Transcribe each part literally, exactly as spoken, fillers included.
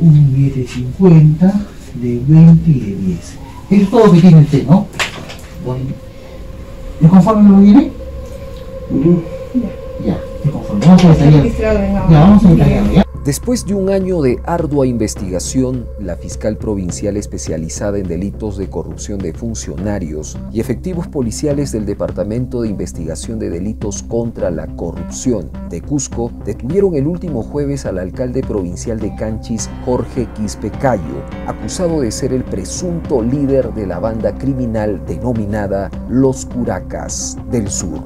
un billete de cincuenta, de veinte y de diez. Eso es todo lo que tiene usted, ¿no? ¿Es conforme lo viene? Uh-huh. Ya. Ya, es conforme. Vamos a ya, vamos a ya. Después de un año de ardua investigación, la fiscal provincial especializada en delitos de corrupción de funcionarios y efectivos policiales del Departamento de Investigación de Delitos contra la Corrupción de Cusco detuvieron el último jueves al alcalde provincial de Canchis, Jorge Quispe Callo, acusado de ser el presunto líder de la banda criminal denominada Los Curacas del Sur.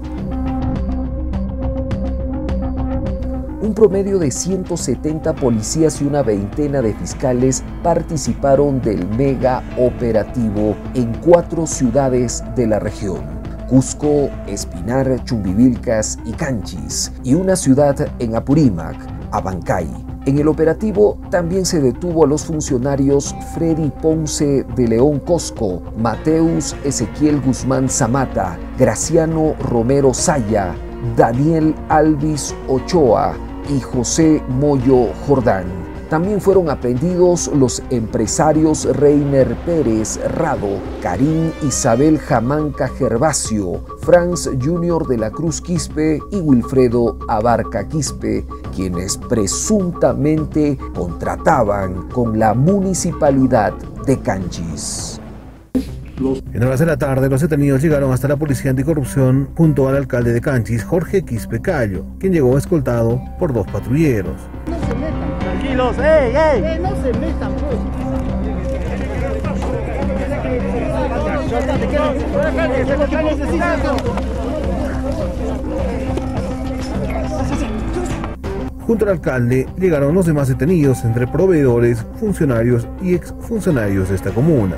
Un promedio de ciento setenta policías y una veintena de fiscales participaron del mega operativo en cuatro ciudades de la región: Cusco, Espinar, Chumbivilcas y Canchis, y una ciudad en Apurímac, Abancay. En el operativo también se detuvo a los funcionarios Freddy Ponce de León Cosco, Mateus Ezequiel Guzmán Zamata, Graciano Romero Saya, Daniel Alvis Ochoa y José Moyo Jordán. También fueron aprehendidos los empresarios Reiner Pérez Rado, Karim Isabel Jamanca Gervasio, Franz Junior de la Cruz Quispe y Wilfredo Abarca Quispe, quienes presuntamente contrataban con la Municipalidad de Canchis. En horas de la tarde, los detenidos llegaron hasta la Policía Anticorrupción junto al alcalde de Canchis, Jorge Quispe Callo, quien llegó escoltado por dos patrulleros. No se metan. Tranquilos, ey, ey. Eh, no se metan, pues. Junto al alcalde llegaron los demás detenidos, entre proveedores, funcionarios y exfuncionarios de esta comuna.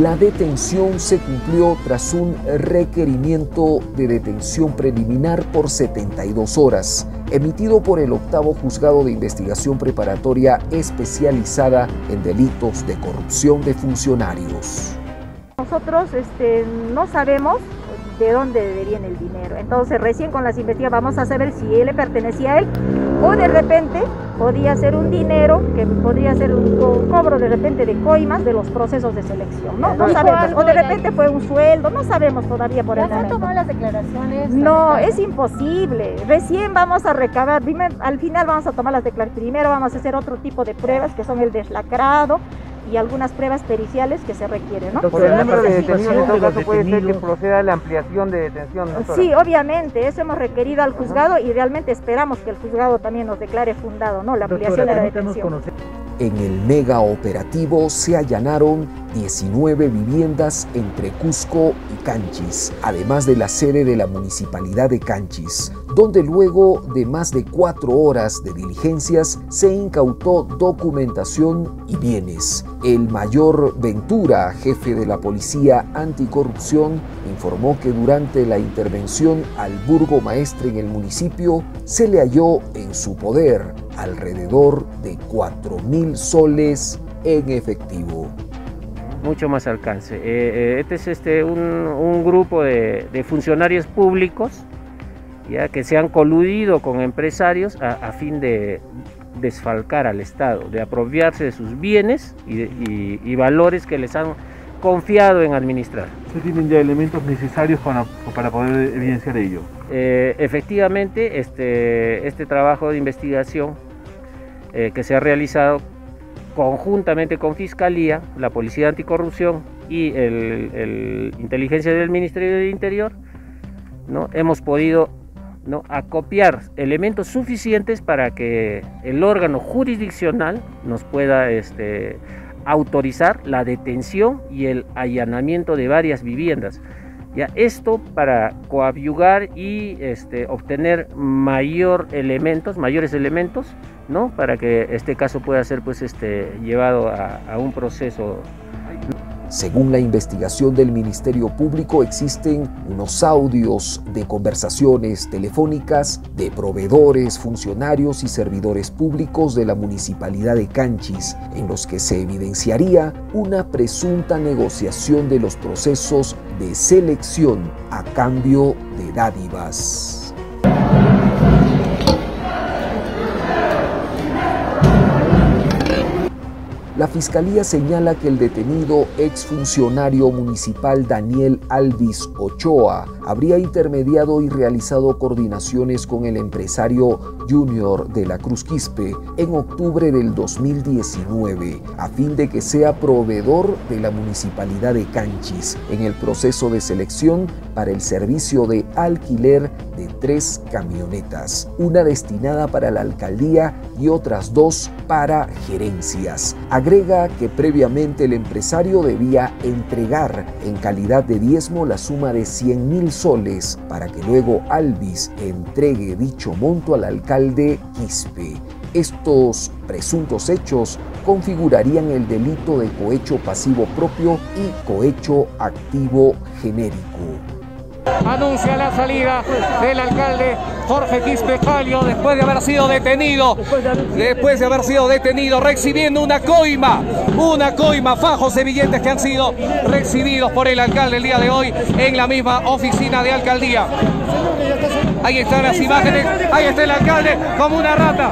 La detención se cumplió tras un requerimiento de detención preliminar por setenta y dos horas, emitido por el octavo Juzgado de Investigación Preparatoria especializada en delitos de corrupción de funcionarios. Nosotros este, no sabemos de dónde viene el dinero, entonces recién con las investigaciones vamos a saber si él le pertenecía a él o de repente podía ser un dinero, que podría ser un cobro de repente de coimas de los procesos de selección, no, no sabemos, o de repente fue un sueldo, no sabemos todavía por el momento. ¿Ya se han tomado las declaraciones? No, es imposible, recién vamos a recabar, al final vamos a tomar las declaraciones, primero vamos a hacer otro tipo de pruebas que son el deslacrado y algunas pruebas periciales que se requieren, ¿no? Por el número de detenidos, en todo caso puede ser que proceda la ampliación de detención, doctora. Sí, obviamente, eso hemos requerido al juzgado y realmente esperamos que el juzgado también nos declare fundado, ¿no?, la ampliación de la detención. En el mega operativo se allanaron diecinueve viviendas entre Cusco y Canchis, además de la sede de la Municipalidad de Canchis, donde luego de más de cuatro horas de diligencias se incautó documentación y bienes. El mayor Ventura, jefe de la Policía Anticorrupción, informó que durante la intervención al burgomaestre en el municipio se le halló en su poder alrededor de cuatro mil soles en efectivo. Mucho más alcance. Eh, este es este, un, un grupo de, de funcionarios públicos, ya que se han coludido con empresarios a, a fin de desfalcar al Estado, de apropiarse de sus bienes y, y, y valores que les han confiado en administrar. ¿Se tienen ya elementos necesarios para, para poder evidenciar ello? Eh, efectivamente, este, este trabajo de investigación eh, que se ha realizado conjuntamente con Fiscalía, la Policía Anticorrupción y el, el Inteligencia del Ministerio del Interior, ¿no?, hemos podido, ¿no?, acopiar elementos suficientes para que el órgano jurisdiccional nos pueda este, autorizar la detención y el allanamiento de varias viviendas. Ya, esto para coadyuvar y este, obtener mayor elementos, mayores elementos, ¿no?, para que este caso pueda ser pues, este, llevado a, a un proceso Según la investigación del Ministerio Público, existen unos audios de conversaciones telefónicas de proveedores, funcionarios y servidores públicos de la Municipalidad de Canchis, en los que se evidenciaría una presunta negociación de los procesos de selección a cambio de dádivas. La Fiscalía señala que el detenido exfuncionario municipal Daniel Alvis Ochoa habría intermediado y realizado coordinaciones con el empresario Junior de la Cruz Quispe en octubre del dos mil diecinueve, a fin de que sea proveedor de la Municipalidad de Canchis en el proceso de selección para el servicio de alquiler de tres camionetas, una destinada para la alcaldía y otras dos para gerencias. Agrega que previamente el empresario debía entregar en calidad de diezmo la suma de cien mil soles para que luego Alvis entregue dicho monto al alcalde Quispe. Estos presuntos hechos configurarían el delito de cohecho pasivo propio y cohecho activo genérico. Anuncia la salida del alcalde Jorge Quispe Callo después de haber sido detenido, después de haber sido detenido, recibiendo una coima, una coima, fajos de billetes que han sido recibidos por el alcalde el día de hoy en la misma oficina de alcaldía. Ahí están las imágenes, ahí está el alcalde como una rata.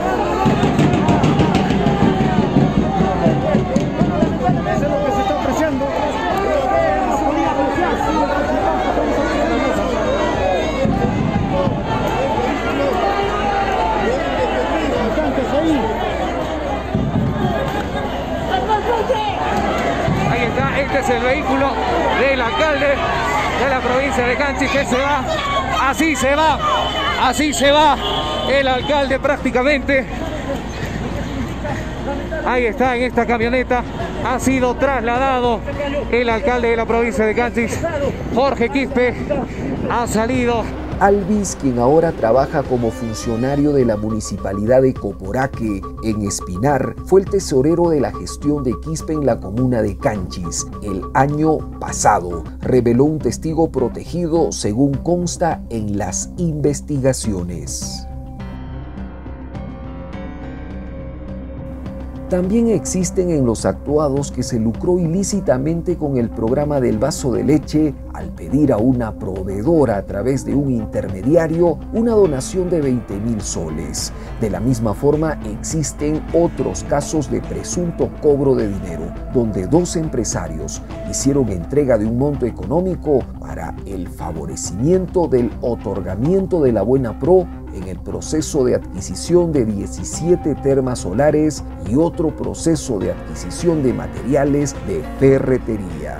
Este es el vehículo del alcalde de la provincia de Canchis que se va, así se va, así se va el alcalde prácticamente. Ahí está, en esta camioneta ha sido trasladado el alcalde de la provincia de Canchis, Jorge Quispe, ha salido. Alvis, quien ahora trabaja como funcionario de la Municipalidad de Coporaque, en Espinar, fue el tesorero de la gestión de Quispe en la comuna de Canchis el año pasado, reveló un testigo protegido según consta en las investigaciones. También existen en los actuados que se lucró ilícitamente con el programa del vaso de leche al pedir a una proveedora a través de un intermediario una donación de veinte mil soles. De la misma forma existen otros casos de presunto cobro de dinero, donde dos empresarios hicieron entrega de un monto económico para el favorecimiento del otorgamiento de la buena pro en el proceso de adquisición de diecisiete termas solares y otro proceso de adquisición de materiales de ferretería.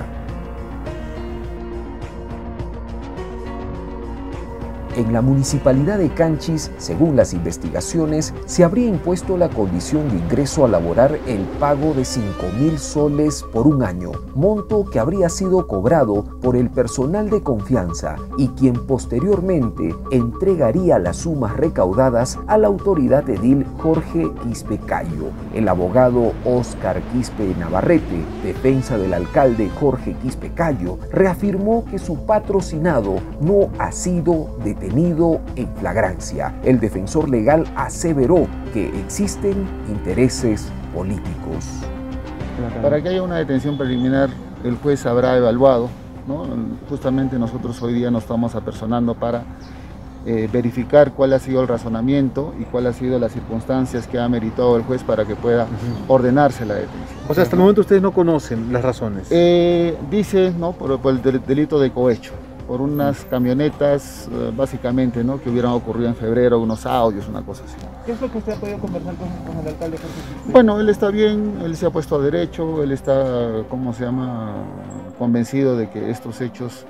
En la Municipalidad de Canchis, según las investigaciones, se habría impuesto la condición de ingreso a laborar el pago de cinco mil soles por un año, monto que habría sido cobrado por el personal de confianza y quien posteriormente entregaría las sumas recaudadas a la autoridad edil Jorge Quispe Callo. El abogado Oscar Quispe Navarrete, defensa del alcalde Jorge Quispe Callo, reafirmó que su patrocinado no ha sido detenido. Tenido en flagrancia. El defensor legal aseveró que existen intereses políticos. Para que haya una detención preliminar, el juez habrá evaluado, ¿no? Justamente nosotros hoy día nos estamos apersonando para eh, verificar cuál ha sido el razonamiento y cuál ha sido las circunstancias que ha meritado el juez para que pueda uh-huh. ordenarse la detención. O sea, hasta el momento ustedes no conocen las razones. Eh, dice, ¿no? por, por el delito de cohecho, por unas camionetas, básicamente, ¿no? que hubieran ocurrido en febrero, unos audios, una cosa así. ¿Qué es lo que usted ha podido conversar con, con el alcalde? Bueno, él está bien, él se ha puesto a derecho, él está, ¿cómo se llama?, convencido de que estos hechos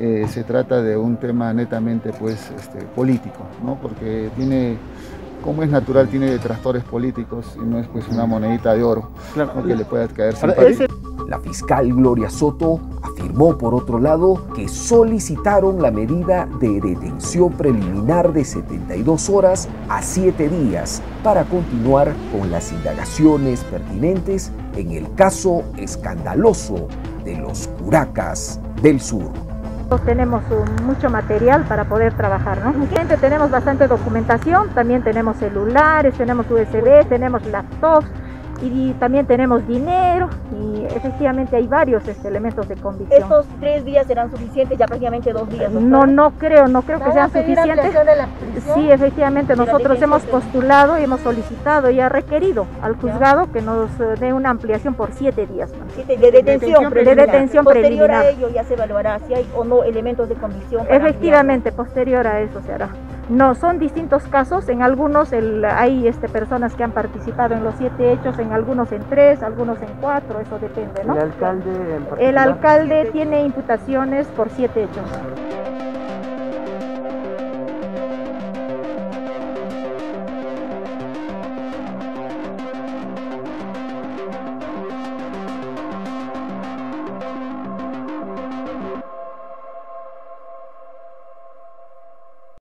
eh, se trata de un tema netamente, pues, este, político, ¿no? Porque tiene... como es natural, tiene detractores políticos y no es pues una monedita de oro, claro, ¿no? que le pueda caer sin parir. La fiscal Gloria Soto afirma Afirmó, por otro lado, que solicitaron la medida de detención preliminar de setenta y dos horas a siete días para continuar con las indagaciones pertinentes en el caso escandaloso de los Curacas del Sur. Tenemos mucho material para poder trabajar, ¿no? Gente, tenemos bastante documentación, también tenemos celulares, tenemos U S B, tenemos laptops y también tenemos dinero, y efectivamente hay varios este, elementos de convicción. ¿Estos tres días serán suficientes? Ya prácticamente dos días. ¿Doctora? No, no creo, no creo que sean suficientes. Sí, efectivamente, nosotros hemos postulado y hemos solicitado y ha requerido al juzgado que nos dé una ampliación por siete días más. De detención preliminar. De detención preliminar. Posterior a ello ya se evaluará si hay o no elementos de convicción. Efectivamente, posterior a eso se hará. No, son distintos casos, en algunos el, hay este, personas que han participado en los siete hechos, en algunos en tres, algunos en cuatro, eso depende, ¿no? ¿El alcalde en particular? El alcalde tiene imputaciones por siete hechos.